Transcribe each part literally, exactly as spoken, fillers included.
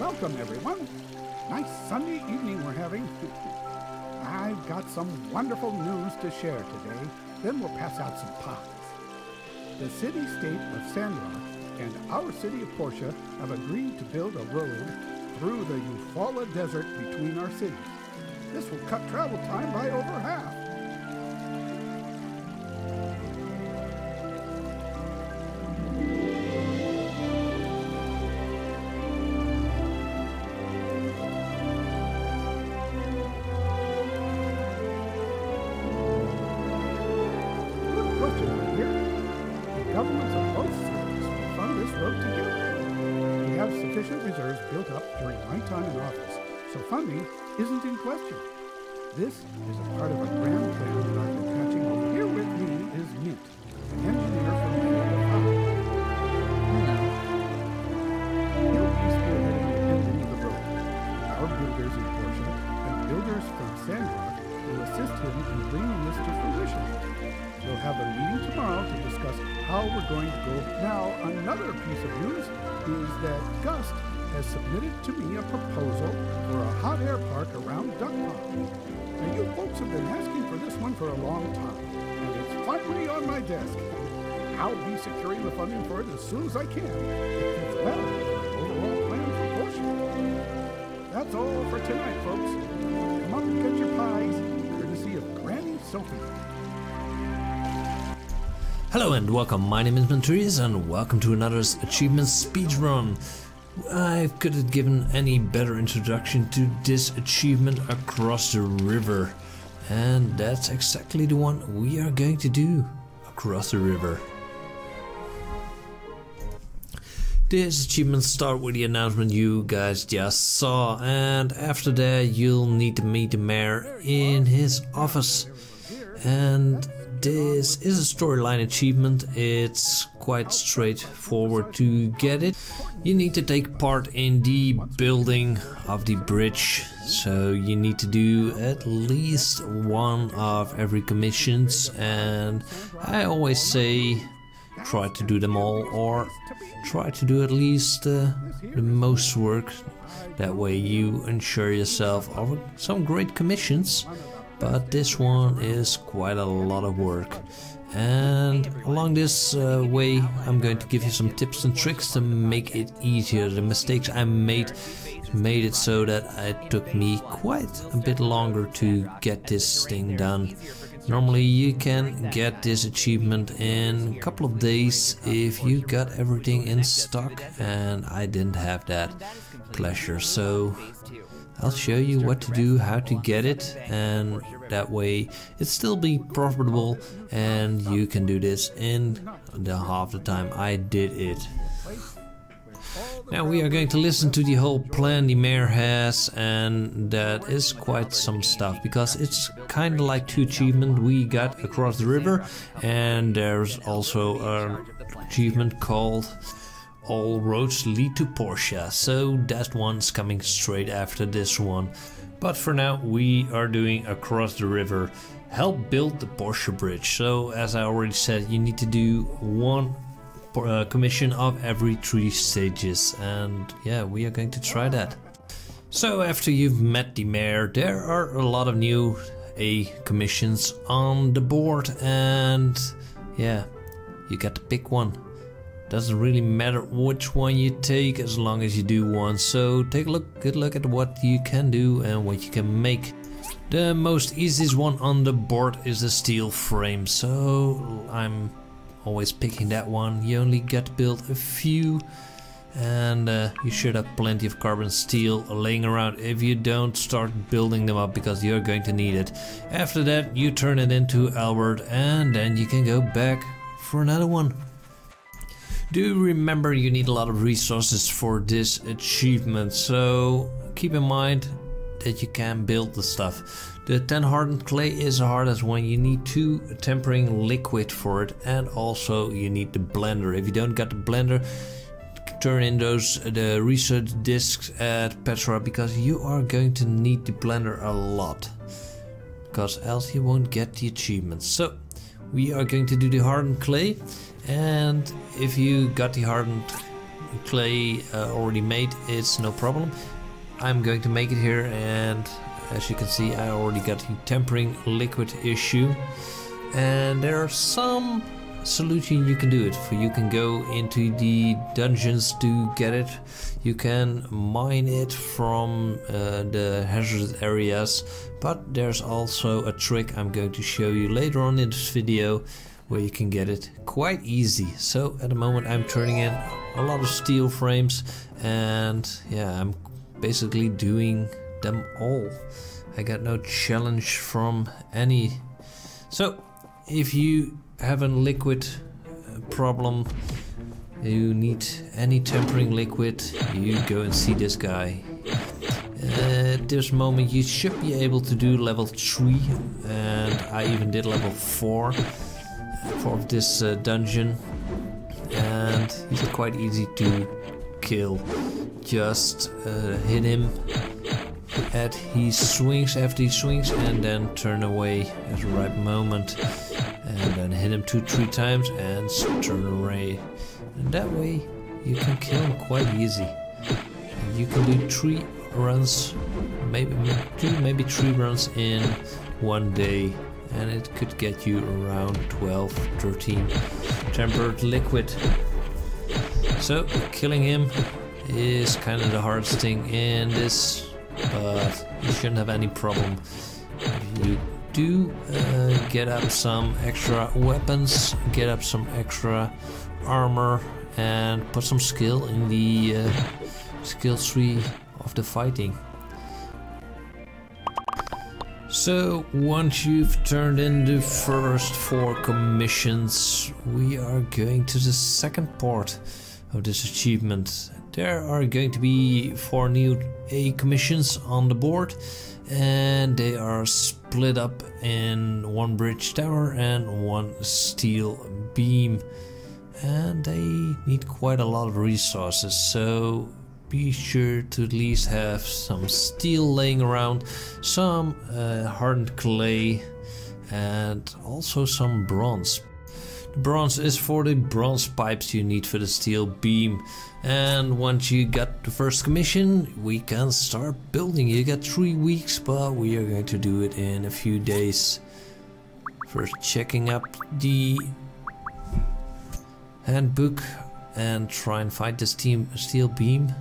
Welcome, everyone. Nice Sunday evening we're having. I've got some wonderful news to share today. Then we'll pass out some pies. The city-state of Sandrock and our city of Portia have agreed to build a road through the Eufala desert between our cities. This will cut travel time by over half. Isn't in question. This is a part of a grand plan that I've been catching over. Here with me is Mint, an engineer from the Higgins. He'll be spearheading the building of the road. Our builders in Portia and builders from Sandrock will assist him in bringing this to fruition. We'll have a meeting tomorrow to discuss how we're going to go. Now, another piece of news is that Gust has submitted to me a proposal for a hot air park around Duck Pond. Now, you folks have been asking for this one for a long time, and it's finally on my desk. I'll be securing the funding for it as soon as I can. It fits better with my overall plan for Portia. That's all for tonight, folks. Come up and get your pies, courtesy of Granny Sophie. Hello and welcome. My name is Menturius, and welcome to another achievement speedrun. I could have given any better introduction to this achievement, Across the River, and that's exactly the one we are going to do, Across the River. This achievement starts with the announcement you guys just saw, and after that you'll need to meet the mayor in his office. And this is a storyline achievement. It's quite straightforward to get it. You need to take part in the building of the bridge, so you need to do at least one of every commissions, and I always say try to do them all, or try to do at least uh, the most work. That way you ensure yourself of some great commissions. But this one is quite a lot of work, and along this uh, way I'm going to give you some tips and tricks to make it easier. The mistakes I made made it so that it took me quite a bit longer to get this thing done. Normally you can get this achievement in a couple of days if you got everything in stock, and I didn't have that pleasure, so I'll show you what to do, how to get it, and that way it still be profitable and you can do this in the half the time I did it. Now we are going to listen to the whole plan the mayor has, and that is quite some stuff, because it's kind of like two achievements we got, Across the River, and there's also an achievement called All Roads Lead to Portia, so that one's coming straight after this one. But for now we are doing Across the River, help build the Portia Bridge. So as I already said, you need to do one uh, commission of every three stages, and yeah, we are going to try that. So after you've met the mayor, there are a lot of new A commissions on the board, and yeah, you got to pick one. Doesn't really matter which one you take as long as you do one, so take a look, good look at what you can do and what you can make. The most easiest one on the board is the steel frame, so I'm always picking that one. You only get to build a few, and uh, you should have plenty of carbon steel laying around. If you don't, start building them up because you're going to need it. After that you turn it into Albert, and then you can go back for another one. Do remember you need a lot of resources for this achievement, so keep in mind that you can build the stuff. The ten hardened clay is the hardest one. You need two tempering liquid for it, and also you need the blender. If you don't got the blender, turn in those the research discs at Petra, because you are going to need the blender a lot, because else you won't get the achievements. So we are going to do the hardened clay, and if you got the hardened clay uh, already made, it's no problem. I'm going to make it here, and as you can see, I already got the tempering liquid issue, and there are some solution you can do it for. You can go into the dungeons to get it, you can mine it from uh, the hazard areas, but there's also a trick I'm going to show you later on in this video where you can get it quite easy. So at the moment I'm turning in a lot of steel frames, and yeah, I'm basically doing them all. I got no challenge from any. So if you have a liquid problem, you need any tempering liquid, you go and see this guy. At this moment you should be able to do level three, and I even did level four for this uh, dungeon, and he's quite easy to kill. Just uh, hit him at he swings after he swings, and then turn away at the right moment, and then hit him two, three times and turn away. And that way you can kill him quite easy. And you can do three runs, maybe two, maybe three runs in one day, and it could get you around twelve, thirteen tempered liquid. So killing him is kind of the hardest thing in this, but you shouldn't have any problem. You do uh, get up some extra weapons, get up some extra armor, and put some skill in the uh, skill tree of the fighting. So once you've turned in the first four commissions, we are going to the second part of this achievement. There are going to be four new A commissions on the board, and they are split up in one bridge tower and one steel beam, and they need quite a lot of resources, so be sure to at least have some steel laying around, some uh, hardened clay, and also some bronze. The bronze is for the bronze pipes you need for the steel beam. And once you got the first commission, we can start building. You got three weeks, but we are going to do it in a few days. First checking up the handbook and try and find this steel beam.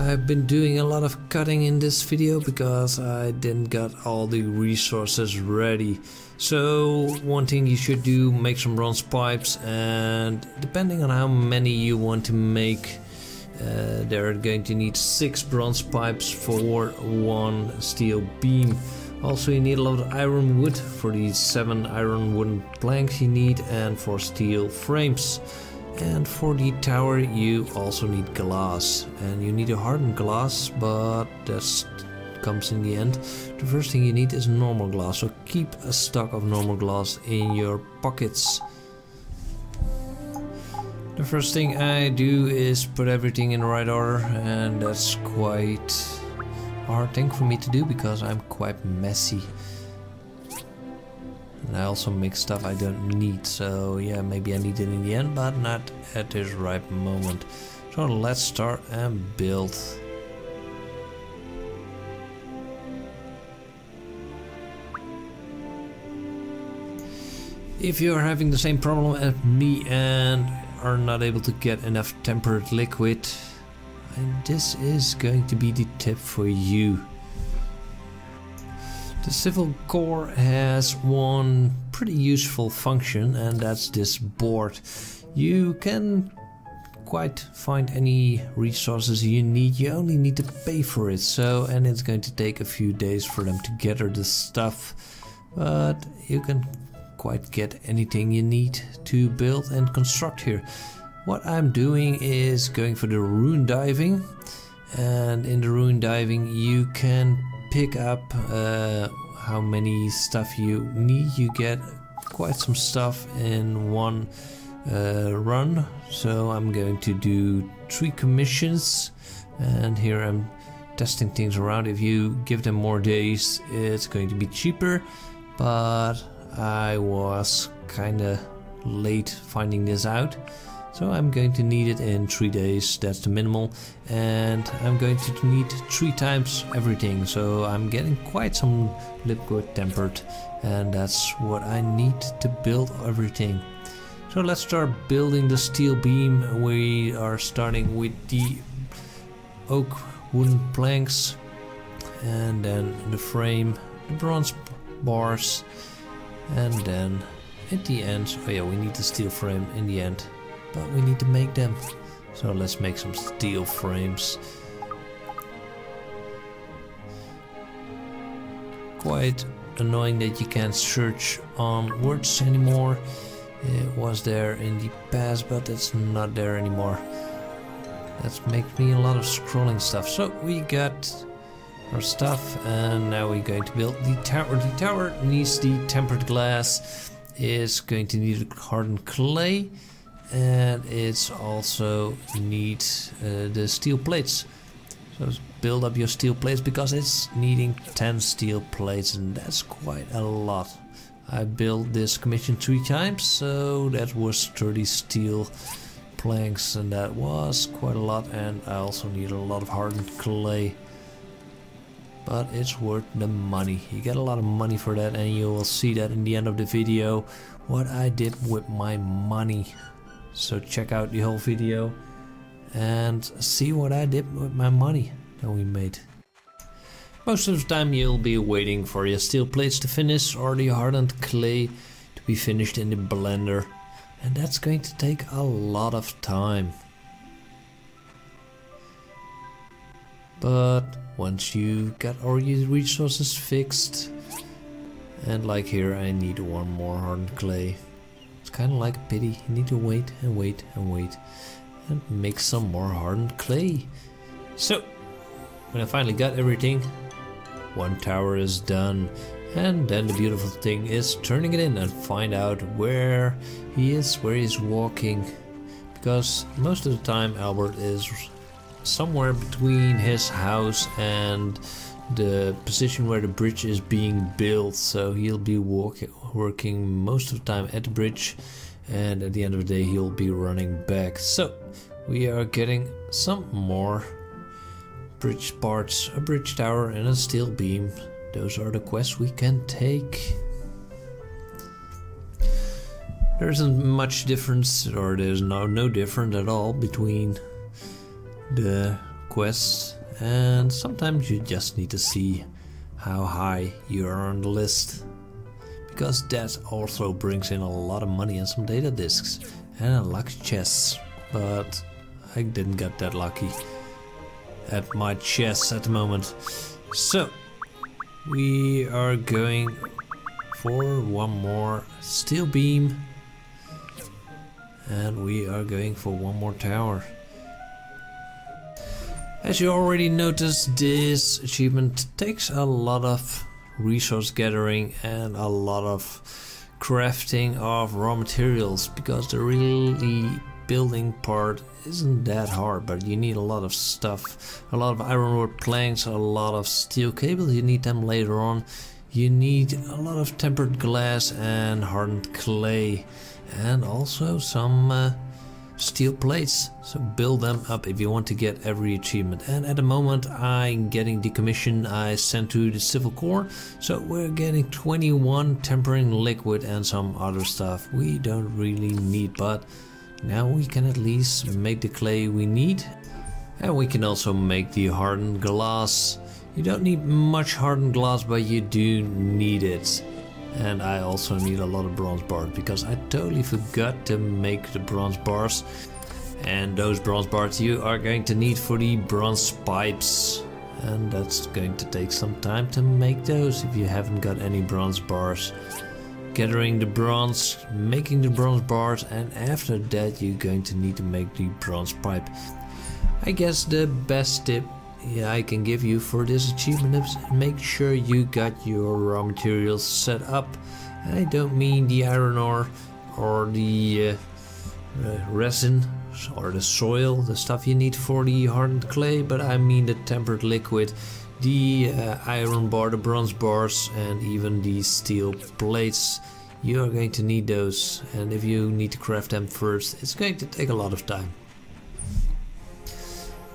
I've been doing a lot of cutting in this video because I didn't got all the resources ready. So one thing you should do, make some bronze pipes, and depending on how many you want to make, uh, they're going to need six bronze pipes for one steel beam. Also you need a lot of iron wood for the seven iron wooden planks you need, and for steel frames. And for the tower you also need glass, and you need a hardened glass, but that comes in the end. The first thing you need is normal glass, so keep a stock of normal glass in your pockets. The first thing I do is put everything in the right order, and that's quite a hard thing for me to do because I'm quite messy. And I also make stuff I don't need, so yeah, maybe I need it in the end, but not at this right moment. So let's start and build. If you're having the same problem as me and are not able to get enough tempered liquid, this is going to be the tip for you. The Civil Core has one pretty useful function, and that's this board. You can quite find any resources you need, you only need to pay for it. So, and it's going to take a few days for them to gather this stuff, but you can quite get anything you need to build and construct here. What I'm doing is going for the rune diving, and in the rune diving you can pick up uh, how many stuff you need. You get quite some stuff in one uh, run, so I'm going to do three commissions, and here I'm testing things around. If you give them more days it's going to be cheaper, but I was kinda late finding this out, So I'm going to need it in three days, that's the minimal. And I'm going to need three times everything, so I'm getting quite some Lipgood tempered. And that's what I need to build everything. So let's start building the steel beam. We are starting with the oak wooden planks. And then the frame, the bronze bars. And then at the end, oh yeah, we need the steel frame in the end. But we need to make them. So let's make some steel frames. Quite annoying that you can't search on words anymore. It was there in the past, but it's not there anymore. That's making me a lot of scrolling stuff. So we got our stuff, and now we're going to build the tower. The tower needs the tempered glass. It's going to need hardened clay. And it's also need uh, the steel plates. So build up your steel plates, because it's needing ten steel plates, and that's quite a lot. I built this commission three times, so that was thirty steel planks, and that was quite a lot. And I also need a lot of hardened clay, but it's worth the money. You get a lot of money for that, and you will see that in the end of the video what I did with my money. So check out the whole video and see what I did with my money that we made. Most of the time you'll be waiting for your steel plates to finish or the hardened clay to be finished in the blender. And that's going to take a lot of time. But once you've got all your resources fixed, and like here I need one more hardened clay. It's kind of like a pity, you need to wait and wait and wait and make some more hardened clay. So when I finally got everything, one tower is done, and then the beautiful thing is turning it in and find out where he is, where he's walking, because most of the time Albert is somewhere between his house and the position where the bridge is being built, so he'll be walking, working most of the time at the bridge, and at the end of the day he'll be running back. So we are getting some more bridge parts, a bridge tower and a steel beam. Those are the quests we can take. There isn't much difference, or there's no, no difference at all between the quests. And sometimes you just need to see how high you are on the list, because that also brings in a lot of money and some data discs and a luck chest. But I didn't get that lucky at my chest at the moment. So we are going for one more steel beam, and we are going for one more tower. As you already noticed, this achievement takes a lot of resource gathering and a lot of crafting of raw materials, because the really building part isn't that hard, but you need a lot of stuff, a lot of iron rod planks, a lot of steel cables, you need them later on. You need a lot of tempered glass and hardened clay, and also some uh, steel plates, so build them up if you want to get every achievement. And at the moment I'm getting the commission I sent to the Civil Core, so we're getting twenty-one tempering liquid and some other stuff we don't really need, but now we can at least make the clay we need, and we can also make the hardened glass. You don't need much hardened glass, but you do need it. And I also need a lot of bronze bars, because I totally forgot to make the bronze bars. And those bronze bars you are going to need for the bronze pipes. And that's going to take some time to make those if you haven't got any bronze bars. Gathering the bronze, making the bronze bars, and after that you're going to need to make the bronze pipe. I guess the best tip Yeah, I can give you for this achievement is make sure you got your raw materials set up. I don't mean the iron ore or the uh, uh, resin or the soil, the stuff you need for the hardened clay, but I mean the tempered liquid, the uh, iron bar, the bronze bars, and even the steel plates. You are going to need those, and if you need to craft them first, it's going to take a lot of time.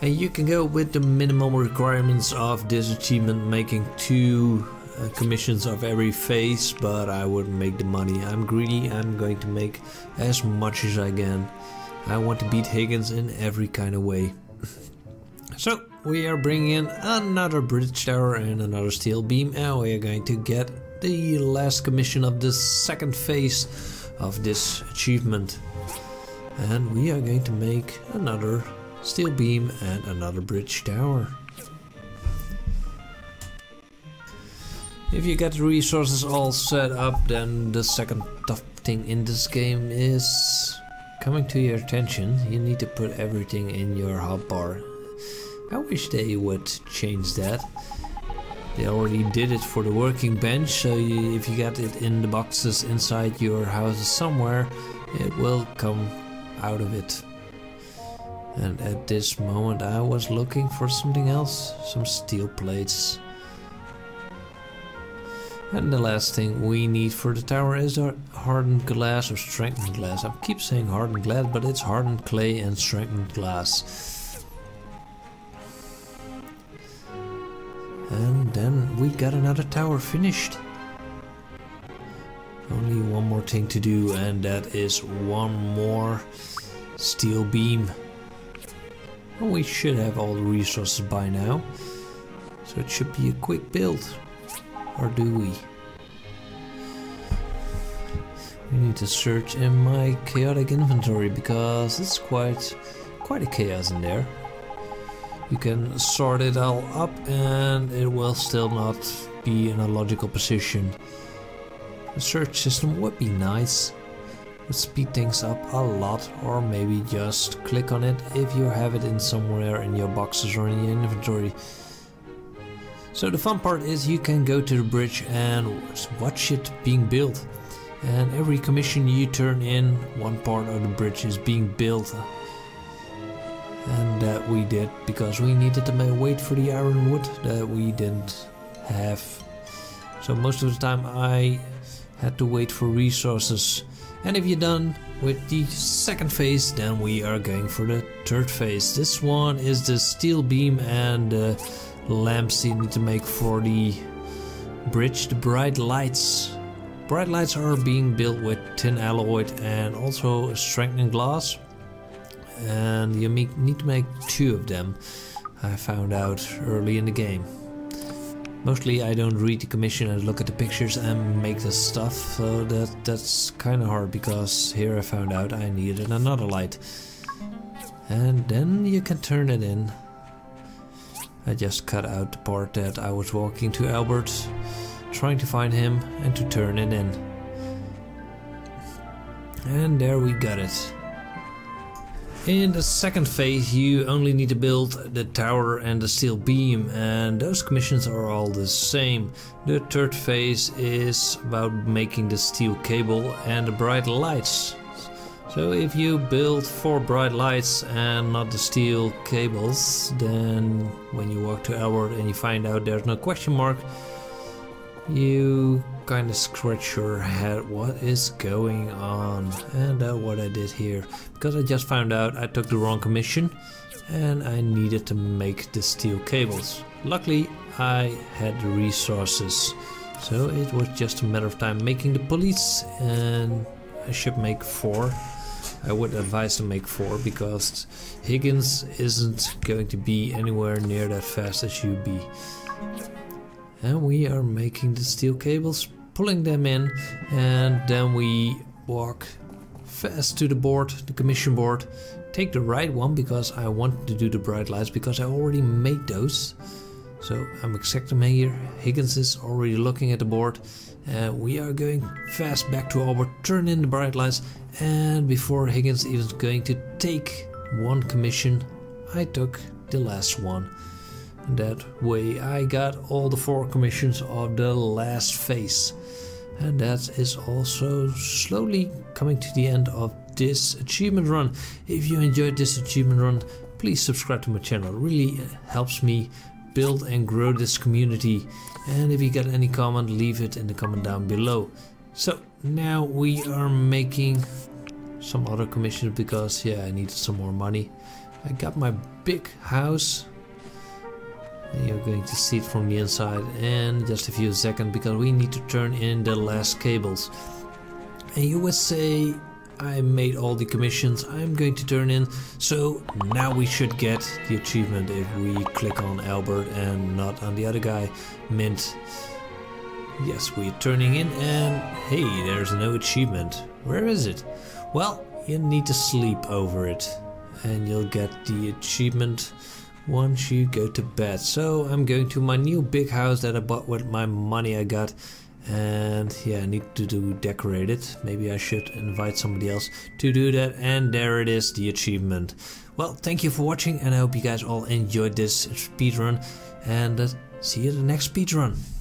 And you can go with the minimum requirements of this achievement, making two uh, commissions of every phase, but I wouldn't make the money. I'm greedy, I'm going to make as much as I can. I want to beat Higgins in every kind of way. So we are bringing in another bridge tower and another steel beam, and we are going to get the last commission of the second phase of this achievement, and we are going to make another steel beam and another bridge tower. If you get the resources all set up, then the second tough thing in this game is coming to your attention. You need to put everything in your hot bar. I wish they would change that. They already did it for the working bench, so you, if you got it in the boxes inside your houses somewhere, it will come out of it. And at this moment I was looking for something else, some steel plates. And the last thing we need for the tower is our hardened glass or strengthened glass. I keep saying hardened glass, but it's hardened clay and strengthened glass. And then we got another tower finished. Only one more thing to do, and that is one more steel beam. And we should have all the resources by now, so it should be a quick build. Or do we? We need to search in my chaotic inventory, because it's quite, quite a chaos in there. You can sort it all up and it will still not be in a logical position. A search system would be nice. It would speed things up a lot, or maybe just click on it if you have it in somewhere in your boxes or in your inventory. So the fun part is you can go to the bridge and watch it being built. And every commission you turn in, one part of the bridge is being built. And that we did, because we needed to wait for the iron wood that we didn't have. So most of the time I had to wait for resources. And if you're done with the second phase, then we are going for the third phase. This one is the steel beam and the lamps you need to make for the bridge, the bright lights. Bright lights are being built with tin alloy and also strengthened glass. And you need to make two of them, I found out early in the game. Mostly I don't read the commission and look at the pictures and make the stuff, so that, that's kind of hard, because here I found out I needed another light. And then you can turn it in. I just cut out the part that I was walking to Albert, trying to find him and to turn it in. And there we got it. In the second phase you only need to build the tower and the steel beam, and those commissions are all the same. The third phase is about making the steel cable and the bright lights. So if you build four bright lights and not the steel cables, then when you walk to Elwood and you find out there's no question mark, you kind of scratch your head, what is going on? And that's uh, what I did here, because I just found out I took the wrong commission and I needed to make the steel cables. Luckily I had the resources, so it was just a matter of time making the pulleys, and I should make four. I would advise to make four, because Higgins isn't going to be anywhere near that fast as you be. And we are making the steel cables, pulling them in, and then we walk fast to the board, the commission board. Take the right one, because I want to do the bright lights, because I already made those. So I'm exacting here. Higgins is already looking at the board. And we are going fast back to Albert, turn in the bright lights, and before Higgins even is going to take one commission, I took the last one. That way I got all the four commissions of the last phase, and that is also slowly coming to the end of this achievement run. If you enjoyed this achievement run, please subscribe to my channel. It really helps me build and grow this community, and if you got any comment, leave it in the comment down below. So now we are making some other commissions because yeah, I needed some more money. I got my big house. You're going to see it from the inside in just a few seconds because we need to turn in the last cables. And you would say I made all the commissions I'm going to turn in, so now we should get the achievement if we click on Albert and not on the other guy, Mint. Yes, we're turning in and hey, there's no achievement. Where is it? Well, you need to sleep over it and you'll get the achievement once you go to bed. So I'm going to my new big house that I bought with my money I got, and yeah, I need to do decorate it. Maybe I should invite somebody else to do that, and there it is, the achievement. Well, thank you for watching and I hope you guys all enjoyed this speedrun, and uh, see you in the next speedrun.